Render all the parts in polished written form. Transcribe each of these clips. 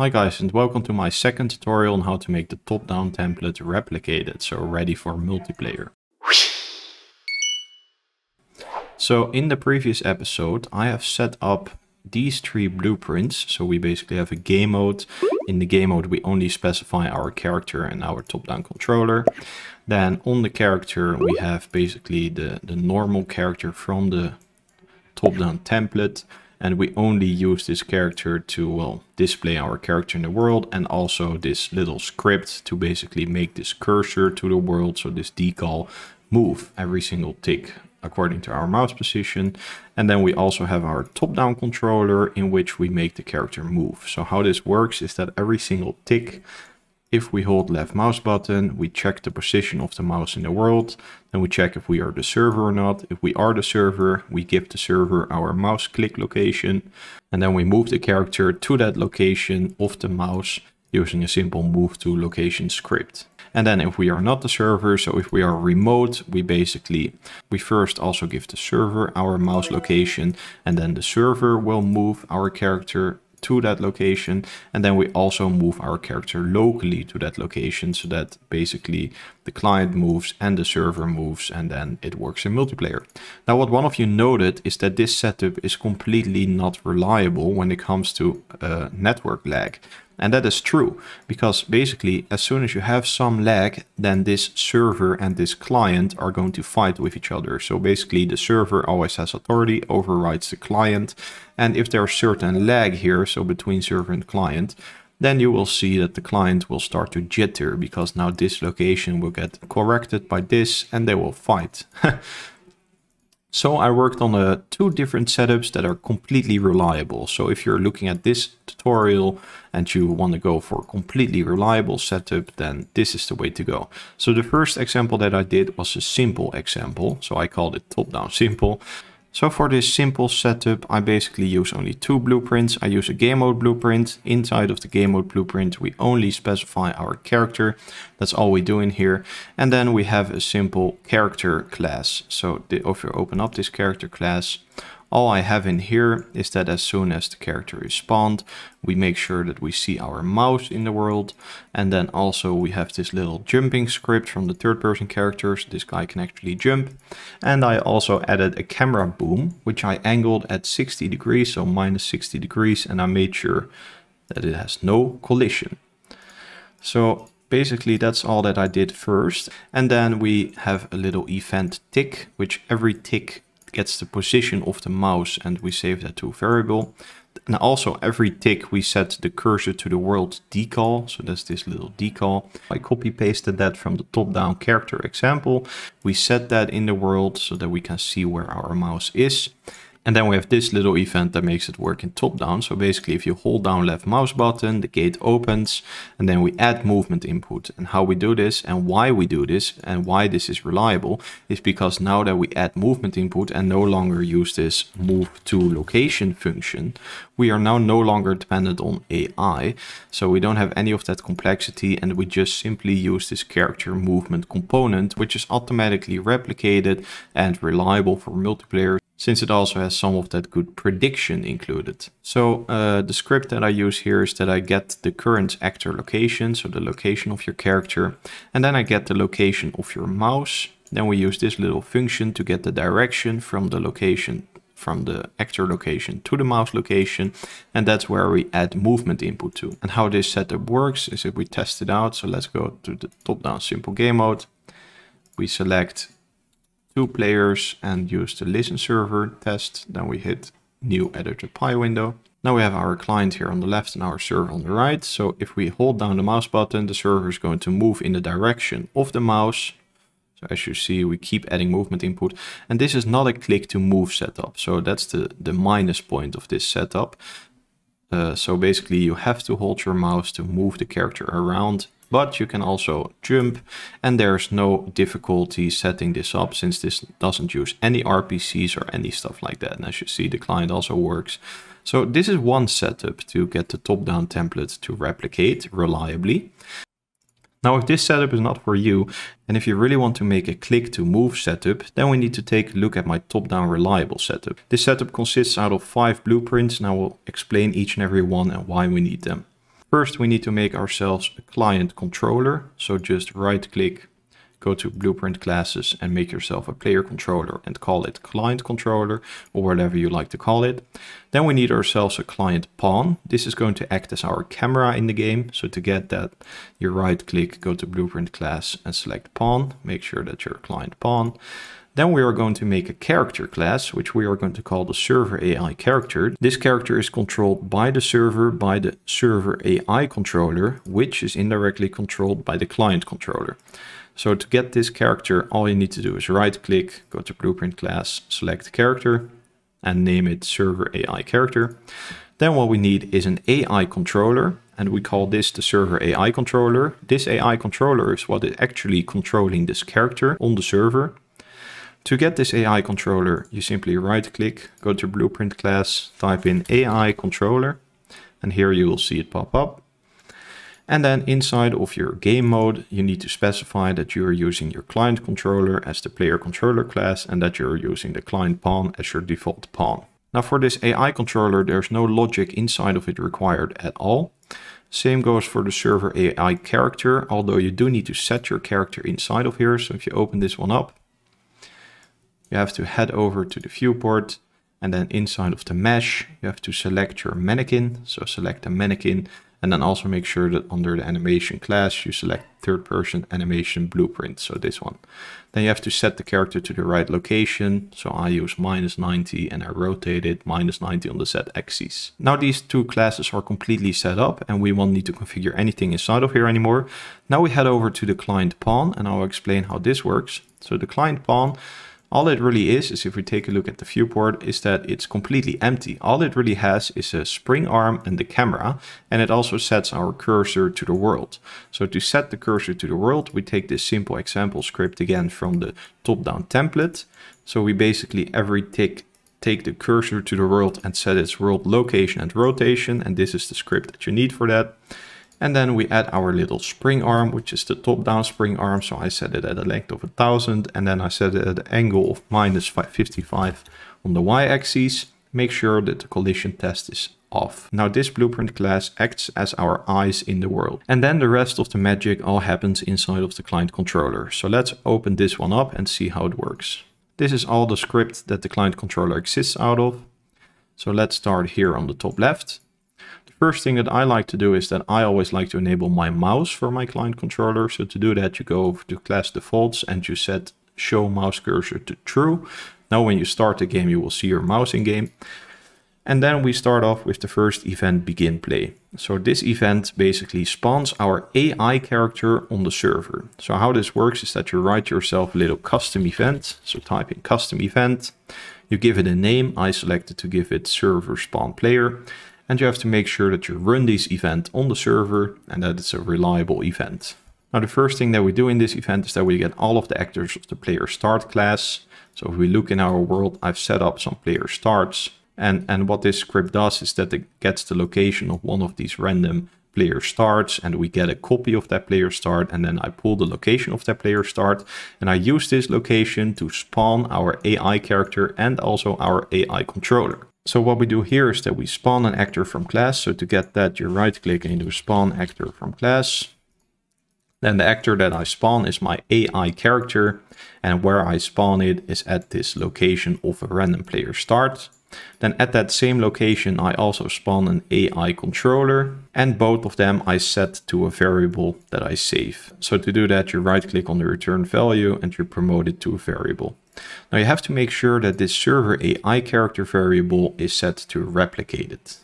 Hi guys, and welcome to my second tutorial on how to make the top-down template replicated, so ready for multiplayer. So in the previous episode, I have set up these three blueprints. So we basically have a game mode. In the game mode, we only specify our character and our top-down controller. Then on the character, we have basically the normal character from the top-down template. And we only use this character to, well, display our character in the world, and also this little script to basically make this cursor to the world, so this decal, move every single tick according to our mouse position. And then we also have our top-down controller in which we make the character move. So how this works is that every single tick, if we hold left mouse button, we check the position of the mouse in the world, then we check if we are the server or not. If we are the server, we give the server our mouse click location, and then we move the character to that location of the mouse using a simple move to location script. And then if we are not the server, so if we are remote, we first also give the server our mouse location, and then the server will move our character to that location, and then we also move our character locally to that location, so that basically the client moves and the server moves, and then it works in multiplayer. Now, what one of you noted is that this setup is completely not reliable when it comes to network lag. And that is true, because basically as soon as you have some lag, then this server and this client are going to fight with each other. So basically the server always has authority, overrides the client. And if there's certain lag here, so between server and client, then you will see that the client will start to jitter, because now this location will get corrected by this and they will fight. So I worked on two different setups that are completely reliable. So if you're looking at this tutorial and you want to go for a completely reliable setup, then this is the way to go. So the first example that I did was a simple example. So I called it top-down simple. So for this simple setup, I basically use only two blueprints. I use a game mode blueprint. Inside of the game mode blueprint, we only specify our character. That's all we do in here. And then we have a simple character class. So if you open up this character class, all I have in here is that as soon as the character is spawned, we make sure that we see our mouse in the world. And then also we have this little jumping script from the third person characters. This guy can actually jump. And I also added a camera boom, which I angled at 60 degrees, so -60 degrees. And I made sure that it has no collision. So basically that's all that I did first. And then we have a little event tick, which every tick gets the position of the mouse, and we save that to a variable. And also every tick we set the cursor to the world decal, so that's this little decal. I copy pasted that from the top-down character example. We set that in the world so that we can see where our mouse is. And then we have this little event that makes it work in top-down. So basically if you hold down left mouse button, the gate opens, and then we add movement input. And how we do this and why we do this and why this is reliable is because now that we add movement input and no longer use this move to location function, we are now no longer dependent on AI. So we don't have any of that complexity, and we just simply use this character movement component, which is automatically replicated and reliable for multiplayer, since it also has some of that good prediction included. So the script that I use here is that I get the current actor location, so the location of your character, and then I get the location of your mouse. Then we use this little function to get the direction from the location, from the actor location to the mouse location, and that's where we add movement input to. And how this setup works is if we test it out, so let's go to the top-down simple game mode. We select two players and use the listen server test. Then we hit new editor py window. Now we have our client here on the left and our server on the right. So if we hold down the mouse button, the server is going to move in the direction of the mouse. So as you see, we keep adding movement input, and this is not a click to move setup. So that's the minus point of this setup. So basically you have to hold your mouse to move the character around, but you can also jump, and there's no difficulty setting this up since this doesn't use any RPCs or any stuff like that. And as you see, the client also works. So this is one setup to get the top-down template to replicate reliably. Now, if this setup is not for you, and if you really want to make a click to move setup, then we need to take a look at my top-down reliable setup. This setup consists out of 5 blueprints, and I will explain each and every one and why we need them. First, we need to make ourselves a client controller. So just right click, go to Blueprint classes and make yourself a player controller and call it client controller or whatever you like to call it. Then we need ourselves a client pawn. This is going to act as our camera in the game. So to get that, you right click, go to Blueprint class and select pawn. Make sure that you're a client pawn. Then we are going to make a character class, which we are going to call the server AI character. This character is controlled by the server AI controller, which is indirectly controlled by the client controller. So to get this character, all you need to do is right click, go to Blueprint class, select character and name it server AI character. Then what we need is an AI controller, and we call this the server AI controller. This AI controller is what is actually controlling this character on the server. To get this AI controller, you simply right click, go to Blueprint class, type in AI controller, and here you will see it pop up. And then inside of your game mode, you need to specify that you are using your client controller as the player controller class and that you're using the client pawn as your default pawn. Now for this AI controller, there's no logic inside of it required at all. Same goes for the server AI character, although you do need to set your character inside of here. So if you open this one up, you have to head over to the viewport, and then inside of the mesh, you have to select your mannequin. So select the mannequin, and then also make sure that under the animation class, you select third person animation blueprint. So this one. Then you have to set the character to the right location. So I use -90 and I rotate it -90 on the Z axis. Now these two classes are completely set up and we won't need to configure anything inside of here anymore. Now we head over to the client pawn and I'll explain how this works. So the client pawn, all it really is if we take a look at the viewport, is that it's completely empty. All it really has is a spring arm and the camera, and it also sets our cursor to the world. So to set the cursor to the world, we take this simple example script again from the top-down template. So we basically every tick take the cursor to the world and set its world location and rotation, and this is the script that you need for that. And then we add our little spring arm, which is the top-down spring arm. So I set it at a length of 1,000, and then I set it at an angle of -55 on the y-axis. Make sure that the collision test is off. Now this blueprint class acts as our eyes in the world. And then the rest of the magic all happens inside of the client controller. So let's open this one up and see how it works. This is all the script that the client controller exists out of. So let's start here on the top left. First thing that I like to do is that I always like to enable my mouse for my client controller. So to do that, you go over to class defaults and you set show mouse cursor to true. Now when you start the game, you will see your mouse in game. And then we start off with the first event, begin play. So this event basically spawns our AI character on the server. So how this works is that you write yourself a little custom event. So type in custom event, you give it a name. I selected to give it server spawn player. And you have to make sure that you run this event on the server and that it's a reliable event. Now, the first thing that we do in this event is that we get all of the actors of the player start class. So if we look in our world, I've set up some player starts. And what this script does is that it gets the location of one of these random player starts, and we get a copy of that player start, and then I pull the location of that player start, and I use this location to spawn our AI character and also our AI controller. So what we do here is that we spawn an actor from class. So to get that, you right click and you do spawn actor from class. Then the actor that I spawn is my AI character, and where I spawn it is at this location of a random player start. Then at that same location, I also spawn an AI controller, and both of them I set to a variable that I save. So to do that, you right click on the return value and you promote it to a variable. Now you have to make sure that this server AI character variable is set to replicated.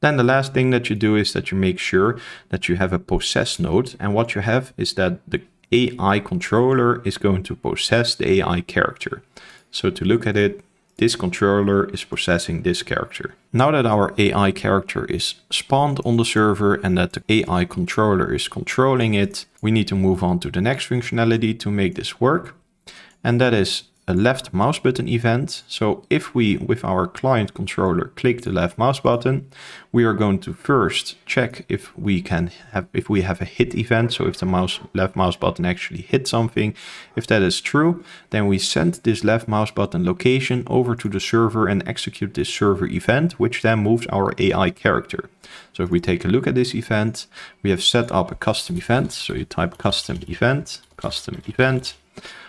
Then the last thing that you do is that you make sure that you have a possess node. And what you have is that the AI controller is going to possess the AI character. So to look at it, this controller is possessing this character. Now that our AI character is spawned on the server and that the AI controller is controlling it, we need to move on to the next functionality to make this work. And that is a left mouse button event. So if we, with our client controller, click the left mouse button, we are going to first check if we can have, if we have a hit event. So if the mouse, left mouse button actually hit something, if that is true, then we send this left mouse button location over to the server and execute this server event, which then moves our AI character. So if we take a look at this event, we have set up a custom event. So you type custom event,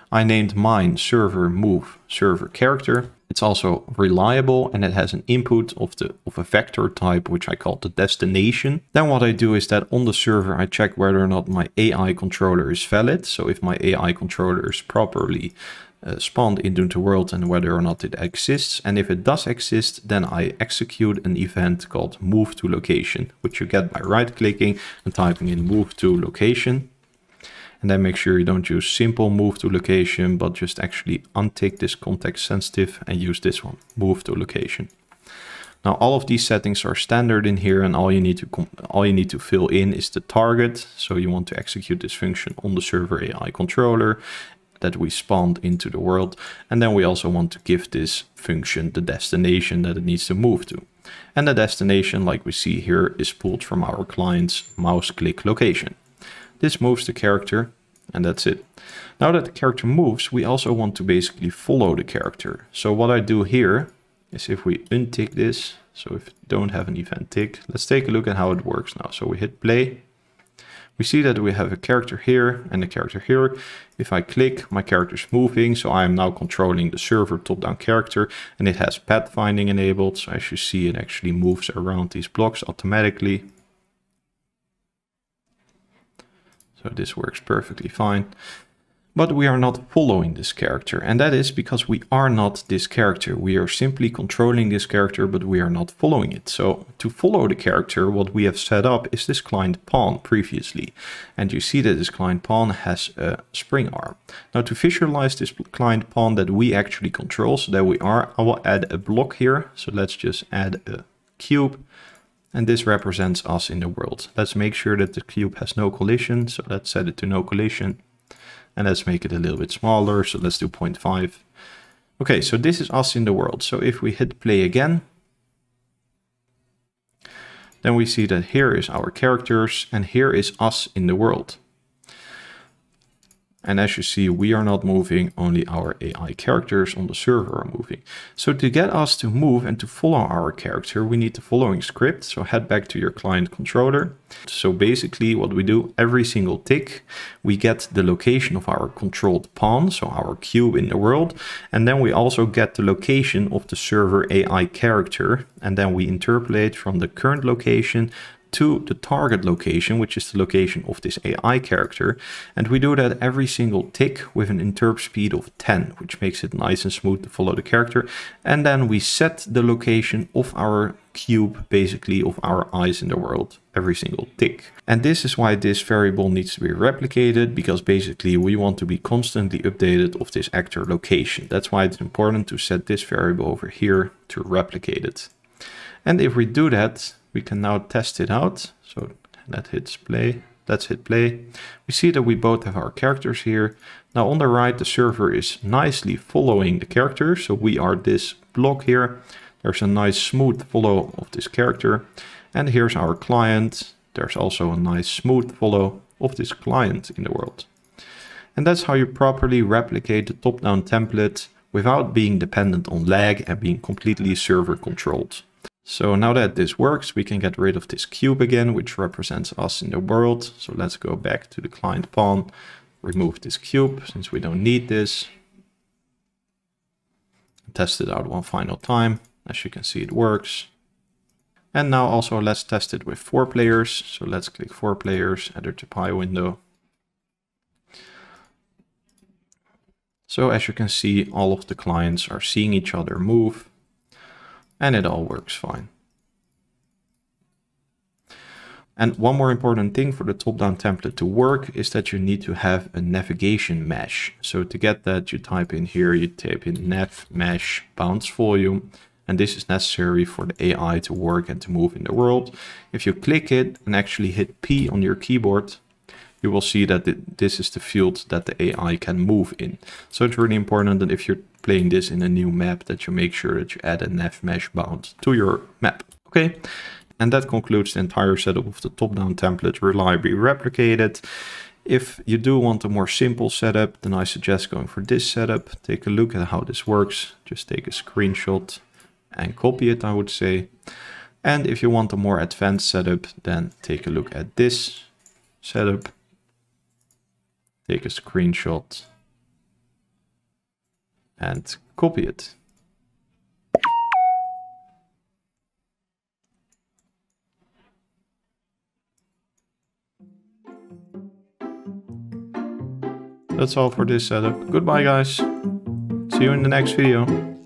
I named mine server move server character. It's also reliable and it has an input of a vector type, which I call the destination. Then what I do is that on the server, I check whether or not my AI controller is valid. So if my AI controller is properly spawned into the world and whether or not it exists. And if it does exist, then I execute an event called move to location, which you get by right clicking and typing in move to location. And then make sure you don't use simple move to location, but just actually untick this context sensitive and use this one, move to location. Now all of these settings are standard in here, and all you need to fill in is the target. So you want to execute this function on the server AI controller that we spawned into the world. And then we also want to give this function the destination that it needs to move to. And the destination, like we see here, is pulled from our client's mouse click location. This moves the character, and that's it. Now that the character moves, we also want to basically follow the character. So what I do here is if we untick this, so if you don't have an event tick, let's take a look at how it works now. So we hit play. We see that we have a character here and a character here. If I click, my character is moving. So I am now controlling the server top-down character, and it has pathfinding enabled. So as you see, it actually moves around these blocks automatically. So this works perfectly fine, but we are not following this character. And that is because we are not this character. We are simply controlling this character, but we are not following it. So to follow the character, what we have set up is this client pawn previously. And you see that this client pawn has a spring arm. Now to visualize this client pawn that we actually control, so that we are, I will add a block here. So let's just add a cube. And this represents us in the world. Let's make sure that the cube has no collision. So let's set it to no collision. And let's make it a little bit smaller. So let's do 0.5. Okay, so this is us in the world. So if we hit play again, then we see that here is our characters and here is us in the world. And as you see, we are not moving, only our AI characters on the server are moving. So to get us to move and to follow our character, we need the following script. So head back to your client controller. So basically what we do, every single tick, we get the location of our controlled pawn, so our cube in the world. And then we also get the location of the server AI character. And then we interpolate from the current location to the target location, which is the location of this AI character. And we do that every single tick with an interp speed of 10, which makes it nice and smooth to follow the character. And then we set the location of our cube, basically of our eyes in the world, every single tick. And this is why this variable needs to be replicated, because basically we want to be constantly updated of this actor location. That's why it's important to set this variable over here to replicate it. And if we do that, we can now test it out. So let's hit play. We see that we both have our characters here. Now on the right, the server is nicely following the character. So we are this block here. There's a nice smooth follow of this character. And here's our client. There's also a nice smooth follow of this client in the world. And that's how you properly replicate the top-down template without being dependent on lag and being completely server controlled. So now that this works, we can get rid of this cube again, which represents us in the world. So let's go back to the client pawn, remove this cube since we don't need this. Test it out one final time. As you can see, it works. And now also let's test it with 4 players. So let's click 4 players, enter to Py window. So as you can see, all of the clients are seeing each other move. And it all works fine. And one more important thing for the top-down template to work is that you need to have a navigation mesh. So to get that, you type in here, you type in nav mesh bound volume. And this is necessary for the AI to work and to move in the world. If you click it and actually hit P on your keyboard, you will see that this is the field that the AI can move in. So it's really important that if you're playing this in a new map, that you make sure that you add a nav mesh bound to your map. Okay. And that concludes the entire setup of the top-down template reliably replicated. If you do want a more simple setup, then I suggest going for this setup. Take a look at how this works. Just take a screenshot and copy it, I would say. And if you want a more advanced setup, then take a look at this setup. Take a screenshot and copy it. That's all for this setup. Goodbye, guys. See you in the next video.